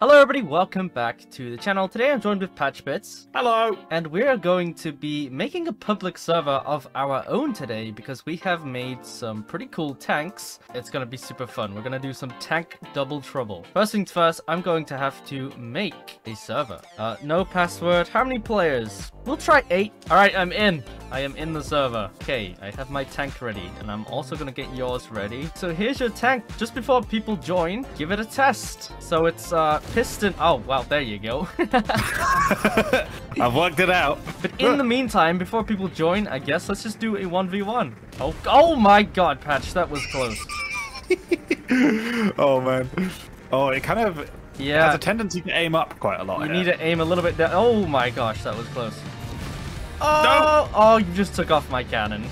Hello everybody, welcome back to the channel. Today I'm joined with PatchBits. Hello! And we are going to be making a public server of our own today because we have made some pretty cool tanks. It's going to be super fun. We're going to do some tank double trouble. First things first, I'm going to have to make a server. No password. How many players? We'll try 8. Alright, I'm in. I am in the server. Okay, I have my tank ready and I'm also going to get yours ready. So here's your tank. Just before people join, give it a test. So it's piston. Oh, wow, there you go. I've worked it out. But in the meantime, before people join, I guess let's just do a 1v1. Oh my god, Patch, that was close. Oh, man. Oh, it kind of has a tendency to aim up quite a lot. You need to aim a little bit down. Oh my gosh, that was close. Oh, no. Oh, you just took off my cannon.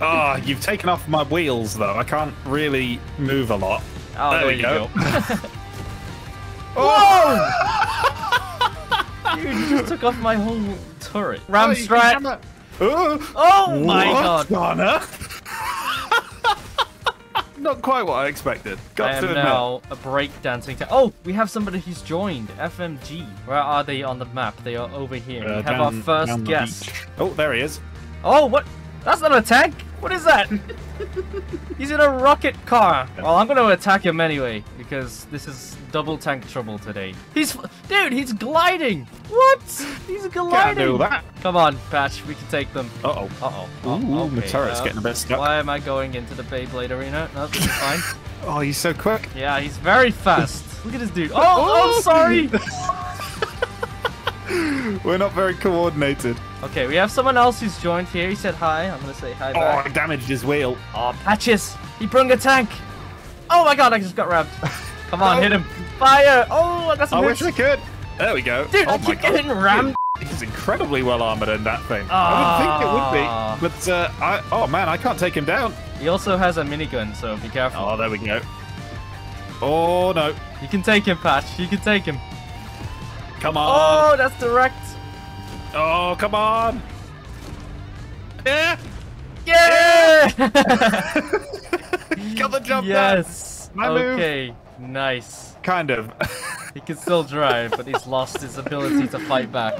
Oh, you've taken off my wheels, though. I can't really move a lot. Oh, there we go. Whoa! Dude, you just took off my whole turret. Ramstrat! Oh my god! Not quite what I expected. I am now breakdancing. Oh, we have somebody who's joined. FMG. Where are they on the map? They are over here. We have our first guest. Oh, there he is. Oh, what? That's not a tank. What is that? He's in a rocket car. Well, I'm going to attack him anyway because this is double tank trouble today. Dude, he's gliding. What? He's gliding. Can't do that. Come on, Patch. We can take them. Uh-oh. Uh-oh. Oh, okay. The turret's getting a bit stuck. Why am I going into the Beyblade arena? No, it's fine. Oh, he's so quick. Yeah, he's very fast. Look at this dude. Oh sorry. We're not very coordinated. Okay, we have someone else who's joined here. He said hi. I'm going to say hi back. Oh, I damaged his wheel. Oh, Patches. He brung a tank. Oh, my God. I just got rammed. Come on, hit him. Fire. Oh, I got some hits. I wish I could. There we go. Dude, I keep getting rammed. He's incredibly well armored in that thing. I would think it would be. But, oh, man, I can't take him down. He also has a minigun, so be careful. Oh, there we go. Oh, no. You can take him, Patch. You can take him. Come on. Oh, that's direct. Oh, come on. Yeah. Yeah. Got the jump. Yes. Okay. Move. Nice. Kind of. He can still drive, but he's lost his ability to fight back.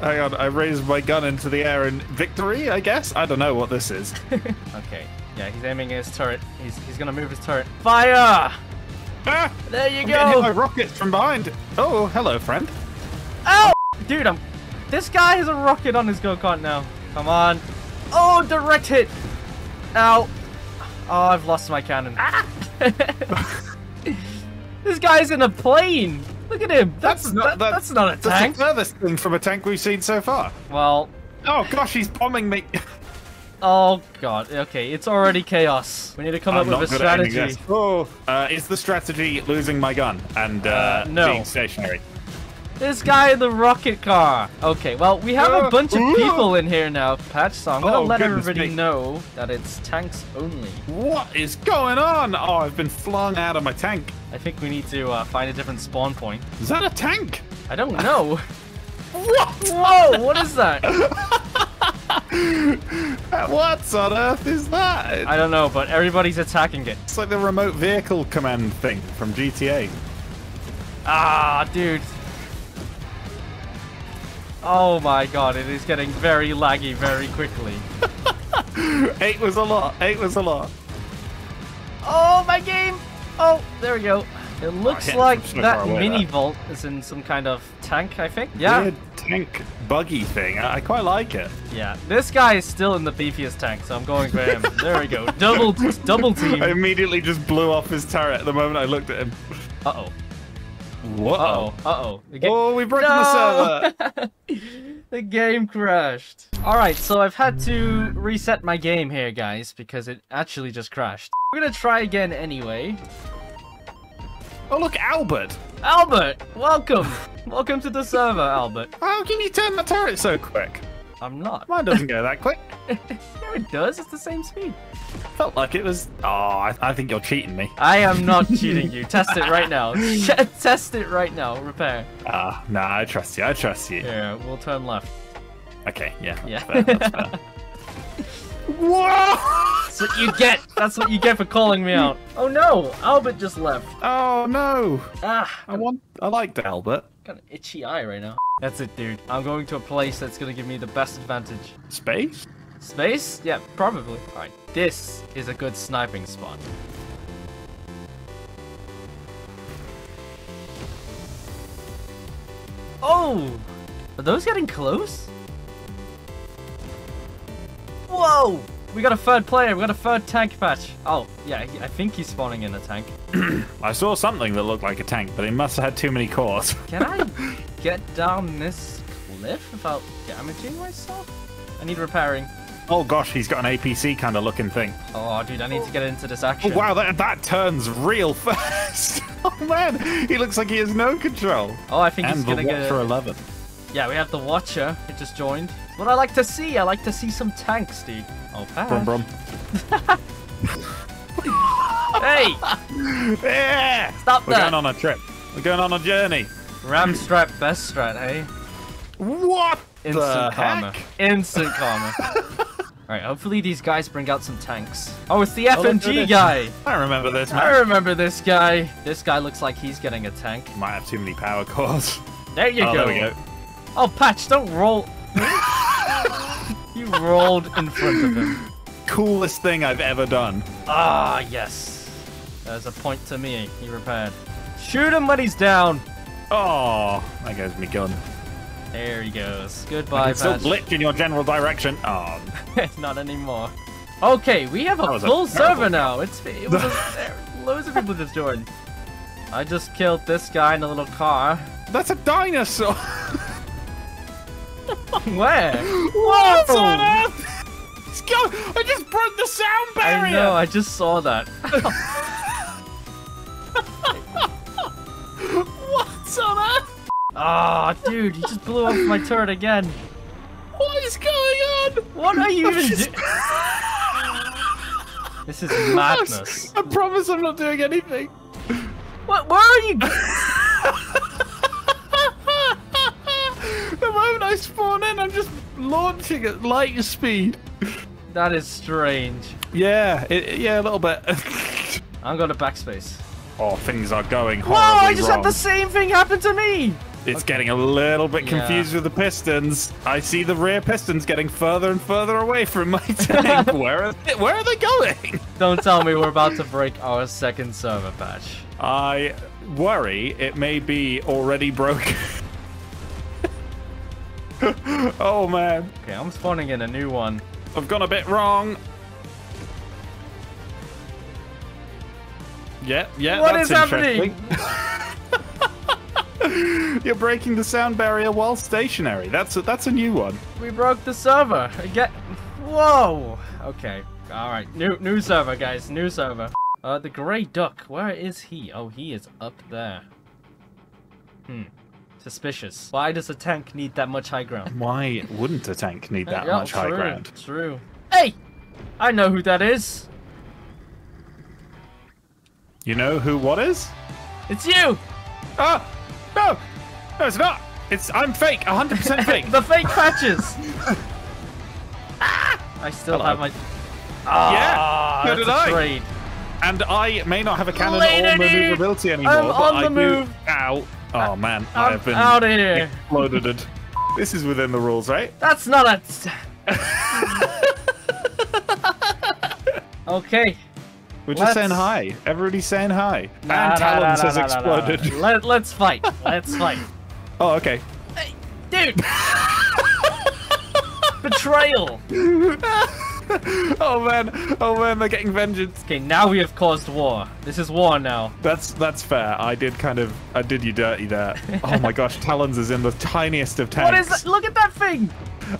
Hang on. I raised my gun into the air in victory, I guess. I don't know what this is. Okay. Yeah, he's aiming at his turret. He's going to move his turret. Fire. Ah, there you go. Hit my rockets from behind. Oh, hello, friend. Oh, dude, this guy has a rocket on his go-kart now. Come on. Oh, direct hit. Ow. Oh, I've lost my cannon. Ah! This guy's in a plane. Look at him. That's not a tank. That's the furthest thing from a tank we've seen so far. Well. Oh, gosh, he's bombing me. Oh, God. Okay, it's already chaos. We need to come up with a strategy. Oh, is the strategy losing my gun and being stationary? This guy in the rocket car. Okay, well, we have a bunch of people in here now, Patch, so I'm going to let everybody know that it's tanks only. What is going on? Oh, I've been flung out of my tank. I think we need to find a different spawn point. Is that a tank? I don't know. What? Whoa, what is that? What on earth is that? I don't know, but everybody's attacking it. It's like the remote vehicle command thing from GTA. Ah, dude. Oh my god, it is getting very laggy very quickly. 8 was a lot, 8 was a lot. Oh, my game! Oh, there we go. It looks like that mini vault is in some kind of tank, I think. Yeah. Weird tank buggy thing. I quite like it. Yeah, this guy is still in the beefiest tank, so I'm going for him. There we go. Double team. I immediately just blew off his turret the moment I looked at him. Uh-oh. Whoa. Oh, we've broken the server. The game crashed. All right, so I've had to reset my game here, guys, because it actually just crashed. We're going to try again anyway. Oh, look, Albert. Albert, welcome. Welcome to the server, Albert. How can you turn the turret so quick? I'm not. Mine doesn't go that quick. No, it does. It's the same speed. Felt like it was. Oh, I think you're cheating me. I am not cheating you. Test it right now. Test it right now. Repair. Ah, nah, I trust you. I trust you. Yeah, we'll turn left. Okay, yeah. Yeah. Fair, that's fair. Whoa! what you get! That's what you get for calling me out. Oh no! Albert just left. Oh no! Ah! I liked Albert. Got an itchy eye right now. That's it, dude. I'm going to a place that's gonna give me the best advantage. Space? Space? Yeah, probably. Alright, this is a good sniping spot. Oh! Are those getting close? Whoa! We got a third player, we got a third tank patch. Oh, yeah, I think he's spawning in a tank. I saw something that looked like a tank, but it must have had too many cores. Can I get down this cliff without damaging myself? I need repairing. Oh gosh, he's got an APC kind of looking thing. Oh dude, I need to get into this action. Oh, wow, that turns real fast. Oh man, he looks like he has no control. Oh, I think he's gonna get it. And the Watcher 11. Yeah, we have the Watcher. It just joined. What I like to see, some tanks, dude. Oh, Patch. Brum brum. Hey! Yeah! Stop that! We're going on a trip. We're going on a journey. Ram strat, best strat, hey? What? Instant karma. Instant karma. Alright, hopefully these guys bring out some tanks. Oh, it's the FMG guy! I remember this man. I remember this guy. This guy looks like he's getting a tank. Might have too many power cores. There you go. There we go. Oh, Patch, don't roll. You rolled in front of him. Coolest thing I've ever done. Ah, yes. There's a point to me. He repaired. Shoot him when he's down. Oh, that goes me gun. There he goes. Goodbye, Patch. Still glitch in your general direction. Oh, not anymore. Okay, we have a full server now. It was there were loads of people just joined. I just killed this guy in a little car. That's a dinosaur. Where? What's on earth? Let's go! I just broke the sound barrier! I know, I just saw that. What's on earth? Ah, oh, dude, you just blew off my turret again. What is going on? What are you even doing? This is madness. I promise I'm not doing anything. What? Where are you? The moment I spawn in, I'm just launching at light speed. That is strange. Yeah, yeah, a little bit. I'm going to backspace. Oh, things are going horribly wrong. Whoa, I just had the same thing happen to me. It's getting a little bit confused with the pistons. I see the rear pistons getting further and further away from my tank. Where are they going? Don't tell me we're about to break our second server patch. I worry it may be already broken. Oh man. Okay, I'm spawning in a new one. I've gone a bit wrong. Yeah, what is happening? You're breaking the sound barrier while stationary. That's a new one. We broke the server again. Whoa. Okay. All right. New server, guys. New server. The gray duck. Where is he? Oh, he is up there. Hmm. Suspicious. Why does a tank need that much high ground? Why wouldn't a tank need that much high ground? True. Hey! I know who that is. You know who what is? It's you! Ah! No! No, it's not! I'm fake! 100% fake! The fake patches! I still have my... Oh, yeah! So did I! Trade. And I may not have a cannon or maneuverability anymore, but I do... Ow! Oh man, I have been out of here. Exploded. This is within the rules, right? That's not a... Okay. We're just saying hi. Everybody's saying hi. And Talon has exploded. Let's fight. Let's fight. Oh, okay. Hey, dude! Betrayal! Oh man, oh man, they're getting vengeance. Okay, now we have caused war. This is war now. That's fair. I did you dirty there. Oh my gosh, Talons is in the tiniest of tanks. What is that? Look at that thing!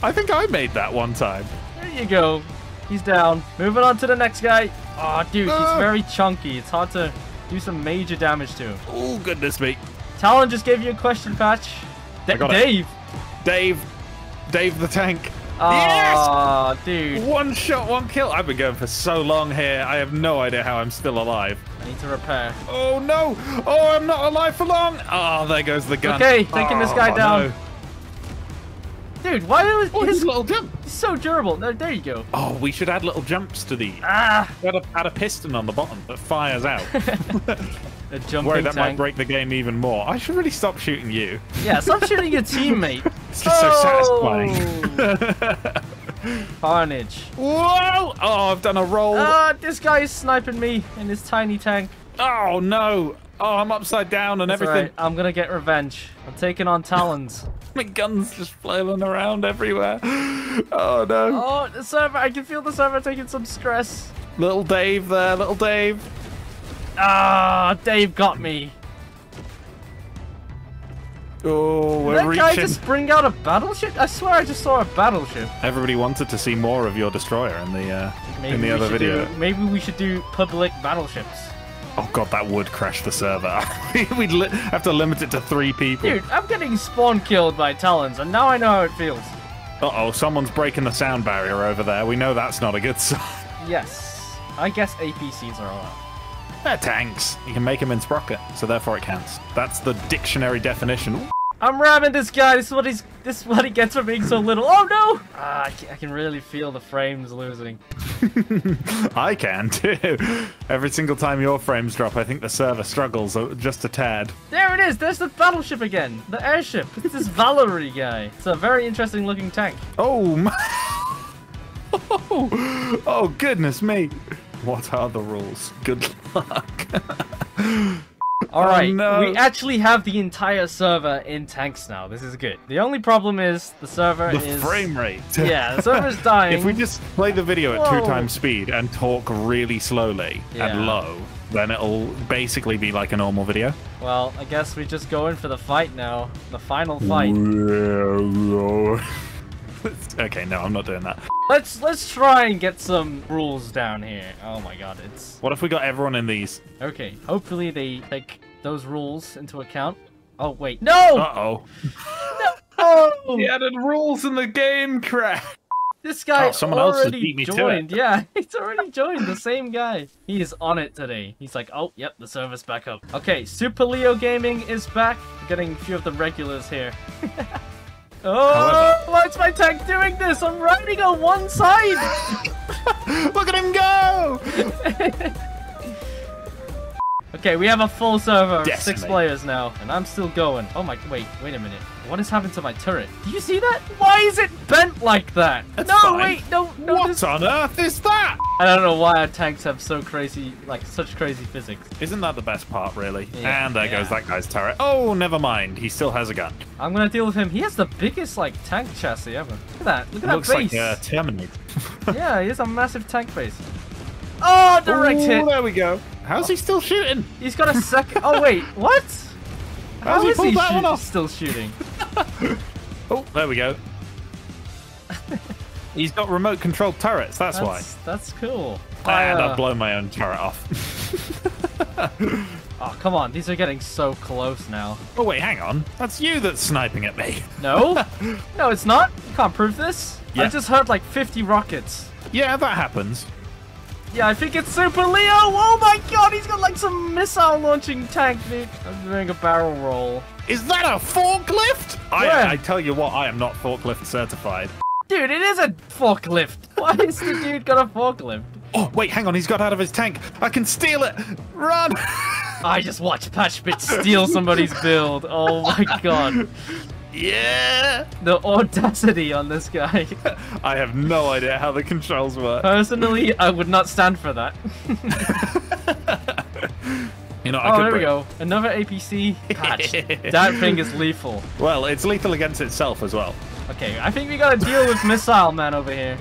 I think I made that one time. There you go. He's down. Moving on to the next guy. Oh dude, he's very chunky. It's hard to do some major damage to him. Oh goodness me. Talon just gave you a question, Patch. Dave the tank. Oh, yes! Dude. One shot, one kill. I've been going for so long here. I have no idea how I'm still alive. I need to repair. Oh, no. Oh, I'm not alive for long. Oh, there goes the gun. Okay, taking this guy down. No. Dude, why do it? Oh, his little jump. It's so durable. No, there you go. Oh, we should add little jumps to these. Ah. We gotta add a piston on the bottom that fires out. A jumping Worry that tank. Might break the game even more. I should really stop shooting you. Yeah, stop shooting your teammate. It's just so satisfying. Carnage. Whoa! Oh, I've done a roll. This guy is sniping me in his tiny tank. Oh no! Oh, I'm upside down and That's everything. Right. I'm gonna get revenge. I'm taking on Talons. My gun's just flailing around everywhere. Oh no! Oh, the server! I can feel the server taking some stress. Little Dave there, little Dave. Ah, oh, Dave got me. Oh, we're reaching. Did that guy just bring out a battleship? I swear I just saw a battleship. Everybody wanted to see more of your destroyer in the other video. Maybe we should do public battleships. Oh god, that would crash the server. We'd have to limit it to 3 people. Dude, I'm getting spawn killed by Talons, and now I know how it feels. Uh-oh, someone's breaking the sound barrier over there. We know that's not a good sign. Yes. I guess APCs are allowed. They're tanks. You can make them in Sprocket, so therefore it counts. That's the dictionary definition. I'm ramming this guy. This is what he gets for being so little. Oh no! I can really feel the frames losing. I can too. Every single time your frames drop, I think the server struggles just a tad. There it is. There's the battleship again. The airship. It's this Valerie guy. It's a very interesting looking tank. Oh my! Oh goodness me! What are the rules? Good luck. All right, oh, no. We actually have the entire server in tanks now. This is good. The only problem is the server is... The frame rate. Yeah, the server's dying. If we just play the video at 2x speed and talk really slowly and low, then it'll basically be like a normal video. Well, I guess we just go in for the fight now. The final fight. Okay, no, I'm not doing that. Let's try and get some rules down here. Oh my god, it's... What if we got everyone in these? Okay, hopefully they take those rules into account. Oh, wait. No! Uh-oh. No! Oh! He added rules in the game crash! This guy already joined. Yeah, he's already joined, the same guy. He is on it today. He's like, oh, yep, the server's back up. Okay, Super Leo Gaming is back. We're getting a few of the regulars here. Oh, however, why is my tank doing this? I'm riding on one side! Look at him go! Okay, we have a full server of 6 players now, and I'm still going. Oh my, wait a minute. What has happened to my turret? Do you see that? Why is it bent like that? That's fine. Wait, no. What on earth is that? I don't know why our tanks have so crazy, like, such crazy physics. Isn't that the best part, really? Yeah, and there goes that guy's turret. Oh, never mind. He still has a gun. I'm gonna deal with him. He has the biggest, like, tank chassis ever. Look at that. Look at that base. Looks like a Terminator. Yeah, he has a massive tank base. Oh, direct hit. There we go. How's he still shooting? He's got a second. Oh, wait. What? How is he still shooting? Oh, there we go. He's got remote-controlled turrets, that's why. That's cool. And I've blown my own turret off. Oh, come on. These are getting so close now. Oh, wait, hang on. That's you that's sniping at me. No. No, it's not. You can't prove this. Yeah. I just heard like 50 rockets. Yeah, that happens. Yeah, I think it's Super Leo. Oh my god, he's got like some missile launching tank, dude. I'm doing a barrel roll. Is that a forklift? I tell you what, I am not forklift certified. Dude, it is a forklift. Why is the dude got a forklift? Oh, wait, hang on. He's got out of his tank. I can steal it. Run. I just watched PatchBits steal somebody's build. Oh my god. Yeah! The audacity on this guy. I have no idea how the controls work. Personally, I would not stand for that. You know, there we go. Another APC patch. That thing is lethal. Well, it's lethal against itself as well. Okay, I think we gotta deal with Missile Man over here.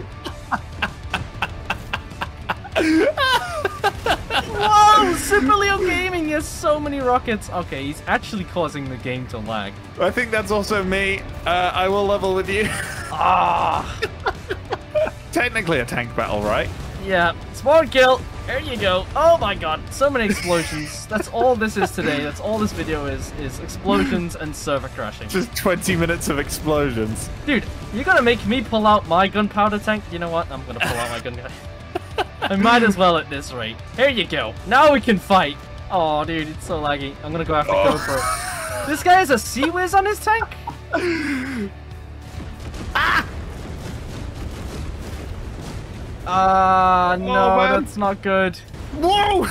Whoa! Super Leo Gaming has so many rockets. Okay, he's actually causing the game to lag. I think that's also me. I will level with you. Ah! Technically a tank battle, right? Yeah. Spawn kill. There you go. Oh my god. So many explosions. That's all this is today. That's all this video is explosions and server crashing. Just 20 minutes of explosions. Dude, you're gonna make me pull out my gunpowder tank? You know what? I'm gonna pull out my gunpowder. I might as well at this rate. Here you go. Now we can fight. Oh, dude, it's so laggy. I'm gonna go after GoPro. This guy has a Sea Whiz on his tank? No, man. That's not good. Whoa!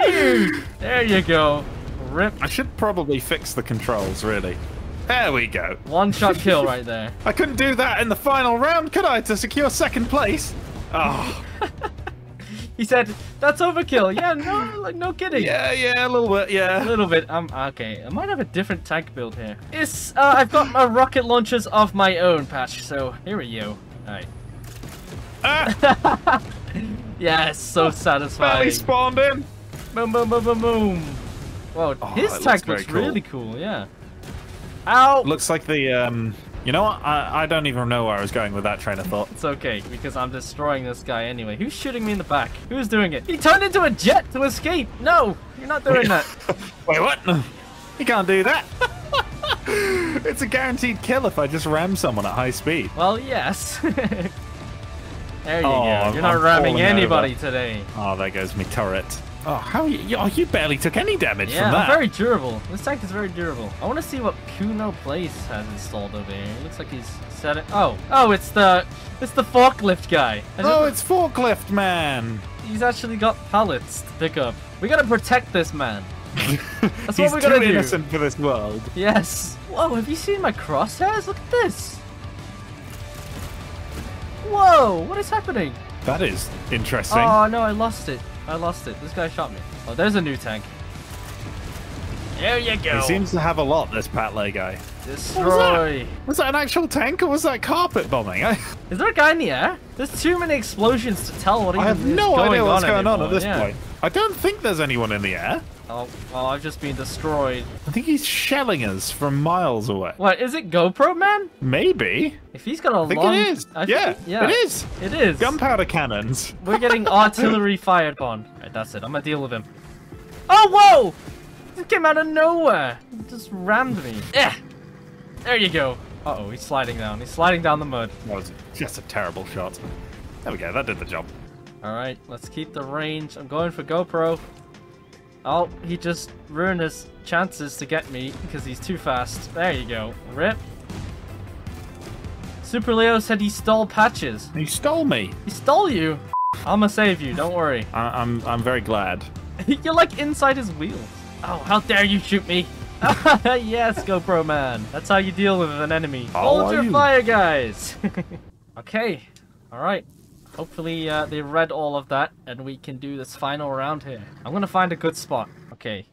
There you go. Rip. I should probably fix the controls, really. There we go. One shot kill right there. I couldn't do that in the final round, could I, to secure second place? Oh. He said, that's overkill. Yeah, no, like, no kidding. Yeah, yeah, a little bit, yeah. A little bit. Okay. I might have a different tank build here. It's, I've got my rocket launchers of my own, Patch, so here we go. Alright. Ah! Yeah, it's so satisfying. Barely spawned in. Boom, boom, boom, boom, boom. Whoa, oh, his tank looks cool. Really cool, yeah. Ow! Looks like the, You know what? I don't even know where I was going with that train of thought. It's okay, because I'm destroying this guy anyway. Who's shooting me in the back? Who's doing it? He turned into a jet to escape! No! You're not doing that. Wait, what? You can't do that. It's a guaranteed kill if I just ram someone at high speed. Well, yes. There you go. You're not ramming anybody today. Oh, there goes me turret. Oh, how you barely took any damage from that. Yeah, very durable. This tank is very durable. I want to see what Kuno Place has installed over here. It looks like he's set it. Oh, it's the forklift guy. It's forklift man. He's actually got pallets to pick up. We gotta protect this man. That's what we gotta do. He's too innocent for this world. Yes. Whoa, have you seen my crosshairs? Look at this. Whoa, what is happening? That is interesting. Oh no, I lost it. I lost it. This guy shot me. Oh, there's a new tank. There you go. He seems to have a lot, this Pat Lay guy. Destroy. Was that an actual tank or was that carpet bombing? Is there a guy in the air? There's too many explosions to tell what even is going on. I have no idea what's going on at this point. I don't think there's anyone in the air. Oh, well, I've just been destroyed. I think he's shelling us from miles away. What, is it GoPro Man? Maybe. If he's got a long... It is. Yeah, it is. It is. Gunpowder cannons. We're getting artillery fired upon. Right, that's it. I'm going to deal with him. Oh, whoa! This came out of nowhere. It just rammed me. Yeah. There you go. Uh-oh, he's sliding down. He's sliding down the mud. That was just a terrible shot. There we go. That did the job. All right, let's keep the range. I'm going for GoPro. Oh, he just ruined his chances to get me because he's too fast. There you go. Rip. Super Leo said he stole Patches. He stole me. He stole you. I'm gonna save you. Don't worry. I'm very glad. You're like inside his wheels. Oh, how dare you shoot me? Yes, GoPro man. That's how you deal with an enemy. Hold your fire, guys. Okay. All right. Hopefully they read all of that and we can do this final round here. I'm going to find a good spot. Okay.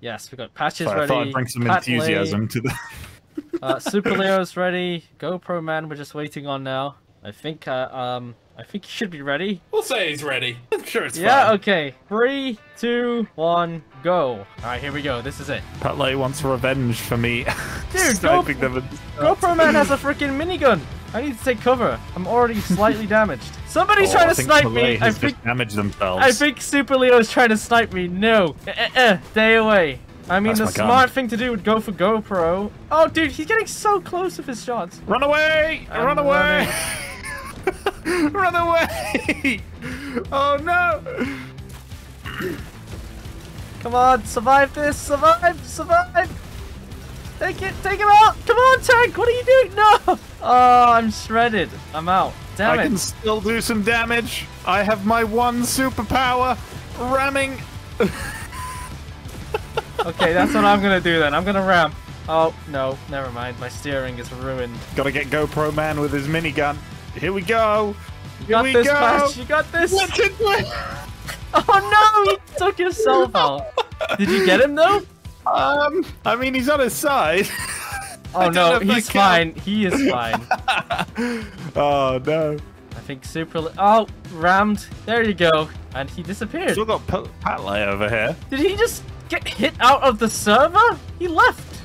Yes, we got Patches ready. I thought I'd bring some enthusiasm to the... Super Leo's ready. GoPro man, we're just waiting on now. I think he should be ready. We'll say he's ready. I'm sure it's fine. Yeah, okay. 3, 2, 1, go. All right, here we go. This is it. Patley wants revenge for me. Dude, GoPro man has a freaking minigun. I need to take cover. I'm already slightly damaged. Somebody's trying to snipe me. I think Super Leo's trying to snipe me. No. Stay away. I mean, the smart thing to do would go for GoPro. Oh, dude, he's getting so close with his shots. Run away! Run away! Run away! Oh, no! Come on, survive this! Survive! Survive! Take it! Take him out! Come on, tank! What are you doing? No! Oh, I'm shredded. I'm out. Damn it. I can still do some damage. I have my one superpower. Ramming. Okay, that's what I'm gonna do then. I'm gonna ram. Oh, no. Never mind. My steering is ruined. Gotta get GoPro man with his minigun. Here we go. Here we go. Patch. You got this. Oh, no! You took yourself out. Did you get him, though? I mean, he's on his side. Oh no, he's fine. He is fine. Oh no. I think Super... Oh, rammed. There you go. And he disappeared. Still got Patley over here. Did he just get hit out of the server? He left.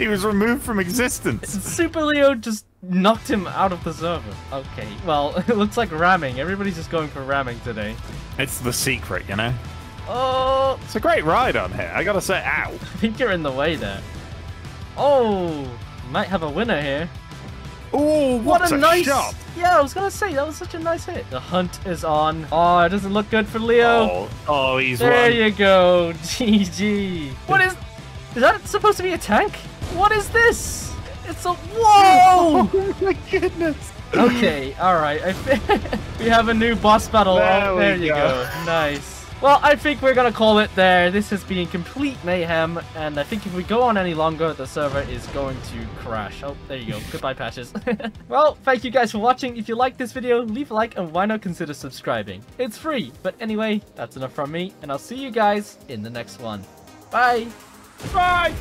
He was removed from existence. Super Leo just knocked him out of the server. Okay, well, it looks like ramming. Everybody's just going for ramming today. It's the secret, you know? Oh! It's a great ride on here, I gotta say. Ow! I think you're in the way there. Oh! Might have a winner here. Oh, what a nice shot! Yeah, I was gonna say, that was such a nice hit. The hunt is on. Oh, it doesn't look good for Leo. Oh he's won. There you go. GG. What is that supposed to be a tank? What is this? It's a whoa! Oh my goodness! Okay, alright. We have a new boss battle. There you go. Nice. Well, I think we're gonna call it there. This has been complete mayhem, and I think if we go on any longer, the server is going to crash. Oh, there you go. Goodbye, Patches. Well, thank you guys for watching. If you liked this video, leave a like, and why not consider subscribing? It's free. But anyway, that's enough from me, and I'll see you guys in the next one. Bye! Bye!